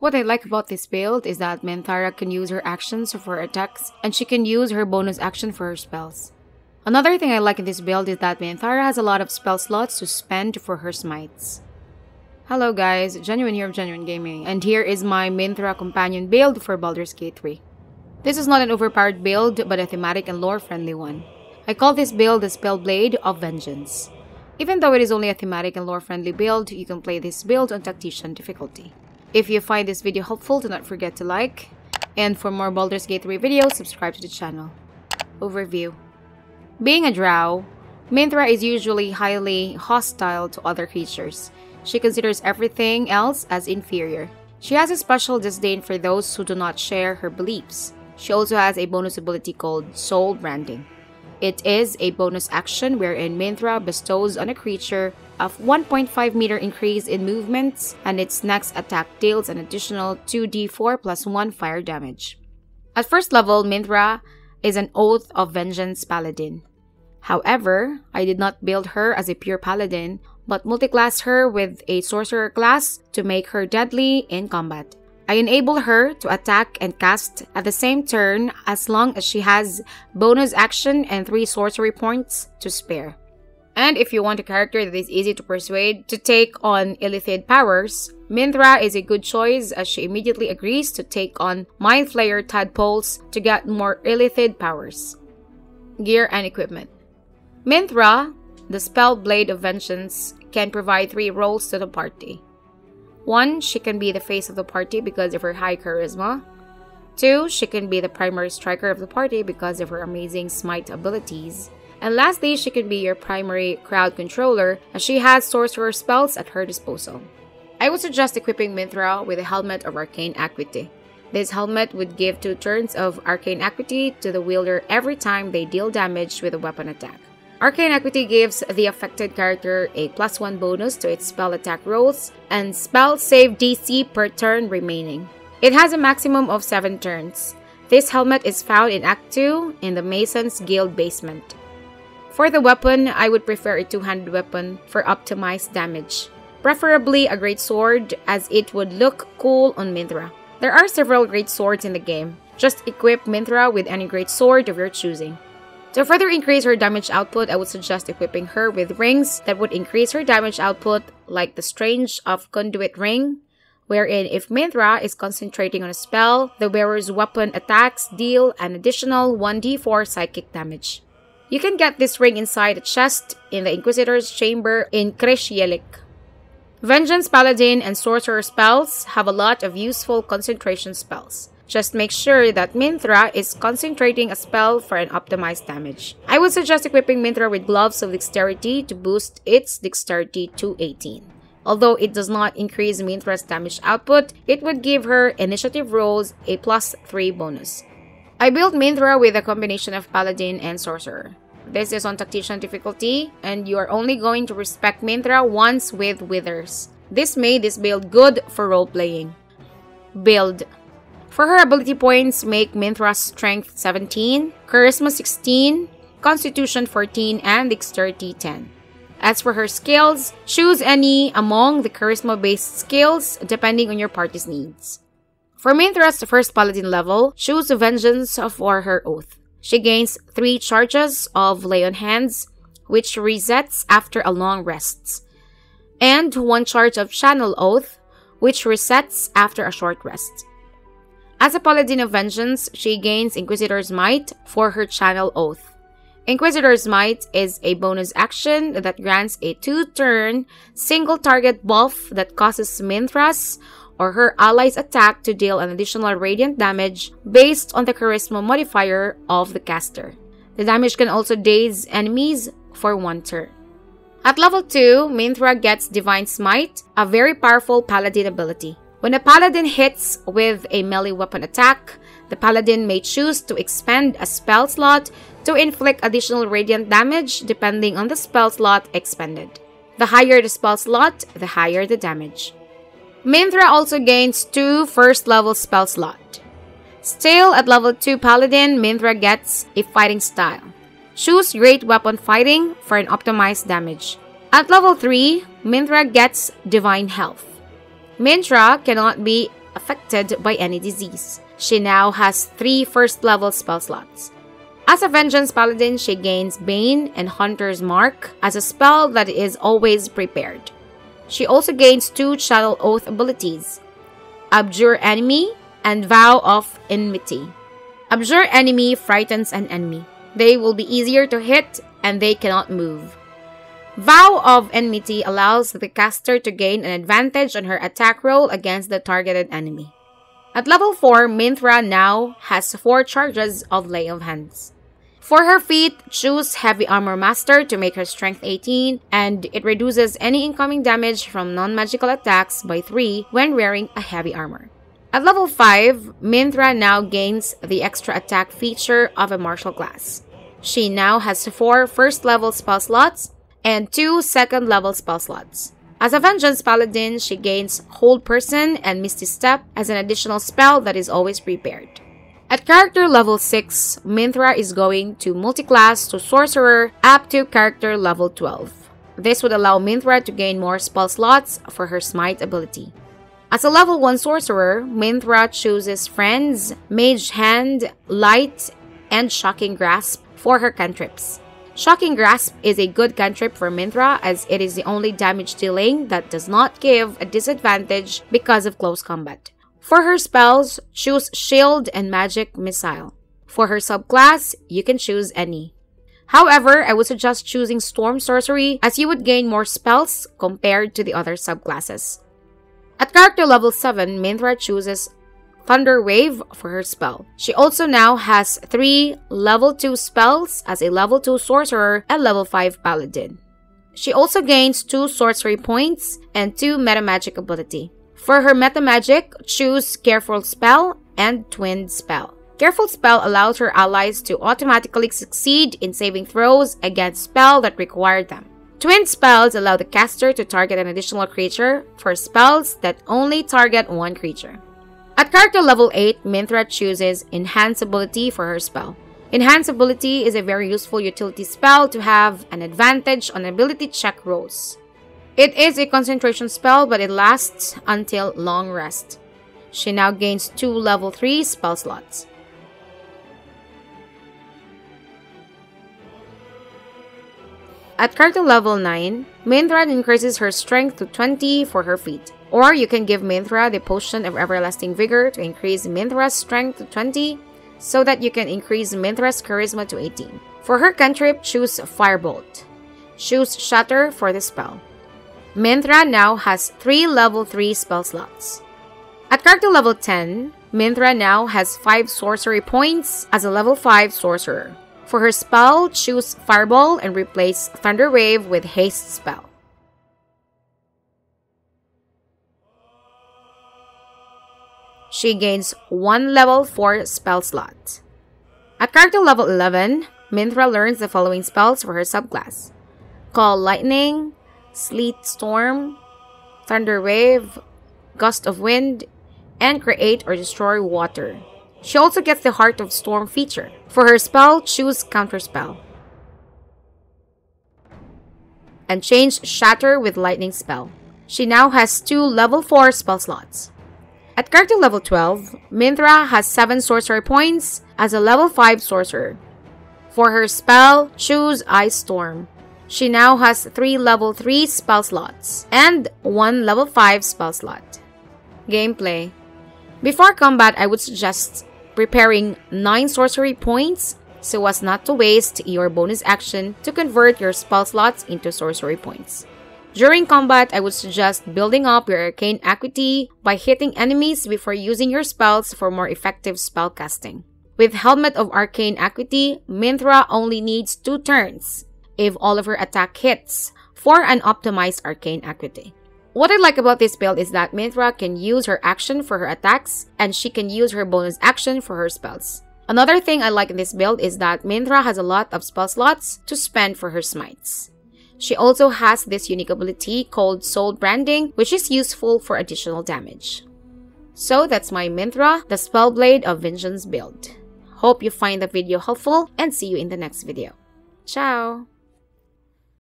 What I like about this build is that Minthara can use her actions for her attacks, and she can use her bonus action for her spells. Another thing I like in this build is that Minthara has a lot of spell slots to spend for her smites. Hello guys, Genuine here of Genuine Gaming, and here is my Minthara companion build for Baldur's Gate 3. This is not an overpowered build, but a thematic and lore-friendly one. I call this build the Spellblade of Vengeance. Even though it is only a thematic and lore-friendly build, you can play this build on Tactician difficulty. If you find this video helpful, do not forget to like, and for more Baldur's Gate 3 videos, subscribe to the channel. Overview. Being a drow, Minthara is usually highly hostile to other creatures. She considers everything else as inferior. She has a special disdain for those who do not share her beliefs. She also has a bonus ability called Soul Branding. It is a bonus action wherein Minthara bestows on a creature a 1.5-meter increase in movements, and its next attack deals an additional 2d4 plus 1 fire damage. At first level, Minthara is an Oath of Vengeance Paladin. However, I did not build her as a pure Paladin, but multiclass her with a Sorcerer class to make her deadly in combat. I enable her to attack and cast at the same turn as long as she has bonus action and 3 sorcery points to spare. And if you want a character that is easy to persuade to take on Illithid powers, Minthara is a good choice as she immediately agrees to take on Mind Flayer tadpoles to get more Illithid powers. Gear and equipment. Minthara, the Spellblade of Vengeance, can provide 3 roles to the party. 1. She can be the face of the party because of her high charisma. 2. She can be the primary striker of the party because of her amazing smite abilities. And lastly, she can be your primary crowd controller as she has sorcerer spells at her disposal. I would suggest equipping Minthara with a Helmet of Arcane Acuity. This helmet would give 2 turns of Arcane Acuity to the wielder every time they deal damage with a weapon attack. Arcane Equity gives the affected character a +1 bonus to its spell attack rolls and spell save DC per turn remaining. It has a maximum of 7 turns. This helmet is found in Act 2 in the Mason's Guild basement. For the weapon, I would prefer a 2-handed weapon for optimized damage, preferably a great sword as it would look cool on Minthara. There are several great swords in the game. Just equip Minthara with any great sword of your choosing. To further increase her damage output, I would suggest equipping her with rings that would increase her damage output, like the Strange of Conduit Ring, wherein if Minthara is concentrating on a spell, the wearer's weapon attacks deal an additional 1d4 psychic damage. You can get this ring inside a chest in the Inquisitor's chamber in Kresielik. Vengeance Paladin and Sorcerer spells have a lot of useful concentration spells. Just make sure that Minthara is concentrating a spell for an optimized damage. I would suggest equipping Minthara with Gloves of Dexterity to boost its Dexterity to 18. Although it does not increase Minthara's damage output, it would give her initiative rolls a +3 bonus. I built Minthara with a combination of Paladin and Sorcerer. This is on Tactician difficulty, and you are only going to respect Minthara once with Withers. This made this build good for role-playing. Build. For her ability points, make Minthara's Strength 17, Charisma 16, Constitution 14, and Dexterity 10. As for her skills, choose any among the Charisma-based skills depending on your party's needs. For Minthara's first Paladin level, choose Vengeance for her Oath. She gains 3 charges of Lay on Hands, which resets after a long rest, and 1 charge of Channel Oath, which resets after a short rest. As a Paladin of Vengeance, she gains Inquisitor's Might for her Channel Oath. Inquisitor's Might is a bonus action that grants a 2-turn single-target buff that causes Minthara's or her ally's attack to deal an additional radiant damage based on the Charisma modifier of the caster. The damage can also daze enemies for 1 turn. At level 2, Minthara gets Divine Smite, a very powerful Paladin ability. When a Paladin hits with a melee weapon attack, the Paladin may choose to expend a spell slot to inflict additional radiant damage depending on the spell slot expended. The higher the spell slot, the higher the damage. Minthara also gains 2 first-level spell slots. Still at level 2 Paladin, Minthara gets a Fighting Style. Choose Great Weapon Fighting for an optimized damage. At level 3, Minthara gets Divine Health. Minthara cannot be affected by any disease. She now has 3 first-level spell slots. As a Vengeance Paladin, she gains Bane and Hunter's Mark as a spell that is always prepared. She also gains 2 Channel Oath abilities, Abjure Enemy and Vow of Enmity. Abjure Enemy frightens an enemy. They will be easier to hit and they cannot move. Vow of Enmity allows the caster to gain an advantage on her attack roll against the targeted enemy. At level 4, Minthara now has 4 charges of Lay on Hands. For her feat, choose Heavy Armor Master to make her Strength 18, and it reduces any incoming damage from non-magical attacks by 3 when wearing a heavy armor. At level 5, Minthara now gains the extra attack feature of a martial class. She now has 4 first-level spell slots and 2 second-level spell slots. As a Vengeance Paladin, she gains Hold Person and Misty Step as an additional spell that is always prepared. At character level 6, Minthara is going to multiclass to Sorcerer up to character level 12. This would allow Minthara to gain more spell slots for her Smite ability. As a level 1 Sorcerer, Minthara chooses Friends, Mage Hand, Light, and Shocking Grasp for her cantrips. Shocking Grasp is a good cantrip for Minthara as it is the only damage dealing that does not give a disadvantage because of close combat. For her spells, choose Shield and Magic Missile. For her subclass, you can choose any. However, I would suggest choosing Storm Sorcery as you would gain more spells compared to the other subclasses. At character level 7, Minthara chooses Thunder Wave for her spell. She also now has 3 level 2 spells as a level 2 Sorcerer and level 5 Paladin. She also gains 2 sorcery points and 2 metamagic ability. For her metamagic, choose Careful Spell and Twinned Spell. Careful Spell allows her allies to automatically succeed in saving throws against spells that require them. Twinned spells allow the caster to target an additional creature for spells that only target one creature. At character level 8, Minthara chooses Enhance Ability for her spell. Enhance Ability is a very useful utility spell to have an advantage on ability check rolls. It is a concentration spell, but it lasts until long rest. She now gains 2 level 3 spell slots. At character level 9, Minthara increases her strength to 20 for her feat. Or you can give Minthara the Potion of Everlasting Vigor to increase Minthara's strength to 20 so that you can increase Minthara's charisma to 18. For her cantrip, choose Firebolt. Choose Shatter for the spell. Minthara now has 3 level 3 spell slots. At character level 10, Minthara now has 5 sorcery points as a level 5 sorcerer. For her spell, choose Fireball and replace Thunder Wave with Haste Spell. She gains 1 level 4 spell slot. At character level 11, Minthara learns the following spells for her subclass: Call Lightning, Sleet Storm, Thunder Wave, Gust of Wind, and Create or Destroy Water. She also gets the Heart of Storm feature. For her spell, choose Counterspell. And change Shatter with Lightning Spell. She now has 2 level 4 spell slots. At character level 12, Minthara has 7 sorcery points as a level 5 sorcerer. For her spell, choose Ice Storm. She now has 3 level 3 spell slots and 1 level 5 spell slot. Gameplay. Before combat, I would suggest preparing 9 sorcery points so as not to waste your bonus action to convert your spell slots into sorcery points. During combat, I would suggest building up your Arcane Acuity by hitting enemies before using your spells for more effective spellcasting. With Helmet of Arcane Acuity, Minthara only needs 2 turns if all of her attack hits for an optimized Arcane Acuity. What I like about this build is that Minthara can use her action for her attacks and she can use her bonus action for her spells. Another thing I like in this build is that Minthara has a lot of spell slots to spend for her smites. She also has this unique ability called Soul Branding, which is useful for additional damage. So that's my Minthara, the Spellblade of Vengeance build. Hope you find the video helpful and see you in the next video. Ciao!